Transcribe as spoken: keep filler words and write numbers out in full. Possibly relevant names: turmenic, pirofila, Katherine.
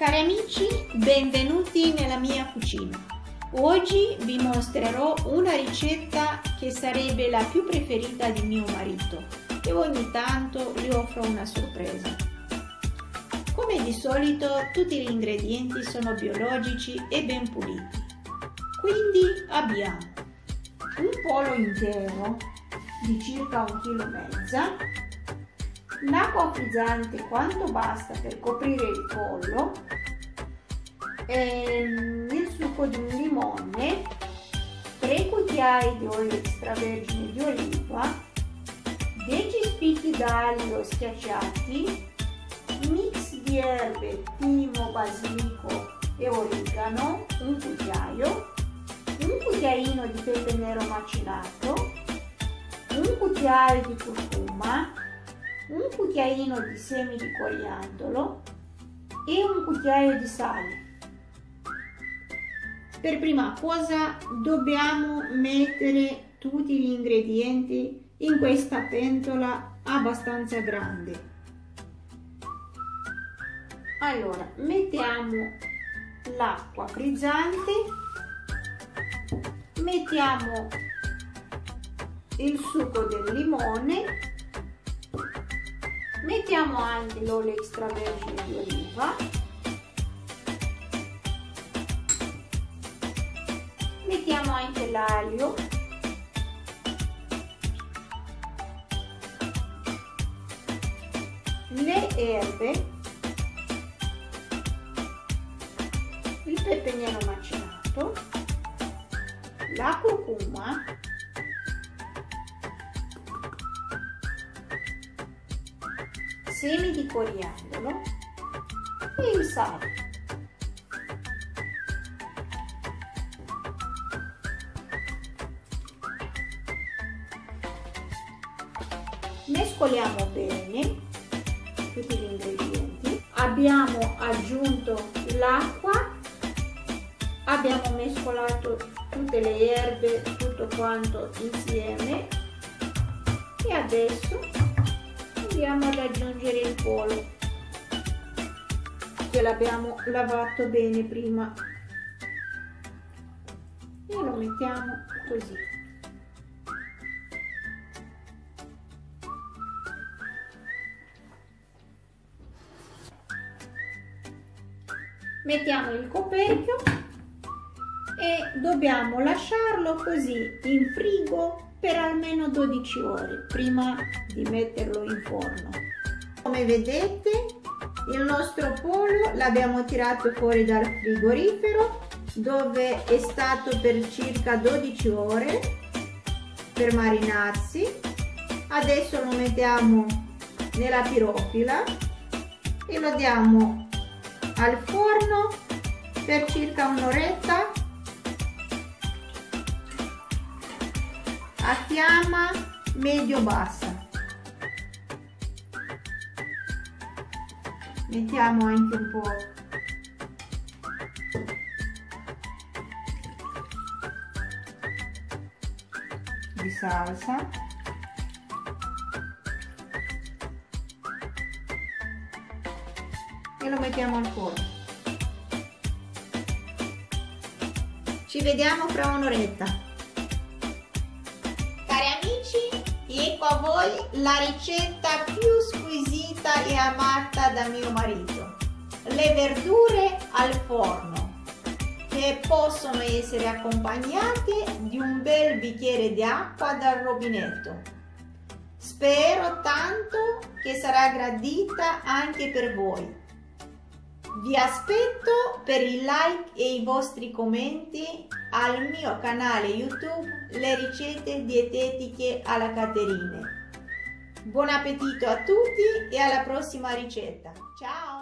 Cari amici, benvenuti nella mia cucina. Oggi vi mostrerò una ricetta che sarebbe la più preferita di mio marito e ogni tanto gli offro una sorpresa. Come di solito, tutti gli ingredienti sono biologici e ben puliti. Quindi abbiamo un pollo intero di circa un chilo e mezzo, l'acqua frizzante quanto basta per coprire il pollo, ehm, il succo di un limone, tre cucchiai di olio extravergine di oliva, dieci spicchi d'aglio schiacciati, mix di erbe, timo, basilico e origano, un cucchiaio, un cucchiaino di pepe nero macinato, un cucchiaio di curcuma, un cucchiaino di semi di coriandolo e un cucchiaio di sale. Per prima cosa dobbiamo mettere tutti gli ingredienti in questa pentola abbastanza grande. Allora, mettiamo l'acqua frizzante, mettiamo il succo del limone, mettiamo anche l'olio extravergine di oliva, mettiamo anche l'aglio, le erbe, il pepe nero macinato, la curcuma, semi di coriandolo e il sale. Mescoliamo bene tutti gli ingredienti. Abbiamo aggiunto l'acqua, abbiamo mescolato tutte le erbe, tutto quanto insieme, e adesso andiamo ad aggiungere il pollo che l'abbiamo lavato bene prima e lo mettiamo così. Mettiamo il coperchio e dobbiamo lasciarlo così in frigo per almeno dodici ore prima di metterlo in forno. Come vedete, il nostro pollo l'abbiamo tirato fuori dal frigorifero, dove è stato per circa dodici ore per marinarsi. Adesso lo mettiamo nella pirofila e lo diamo al forno per circa un'oretta a fiamma medio-bassa. Mettiamo anche un po' di salsa. E lo mettiamo al forno. Ci vediamo fra un'oretta. Ecco a voi la ricetta più squisita e amata da mio marito, le verdure al forno, che possono essere accompagnate di un bel bicchiere di acqua dal rubinetto. Spero tanto che sarà gradita anche per voi. Vi aspetto per il like e i vostri commenti al mio canale YouTube Le ricette dietetiche alla Katherine. Buon appetito a tutti e alla prossima ricetta. Ciao!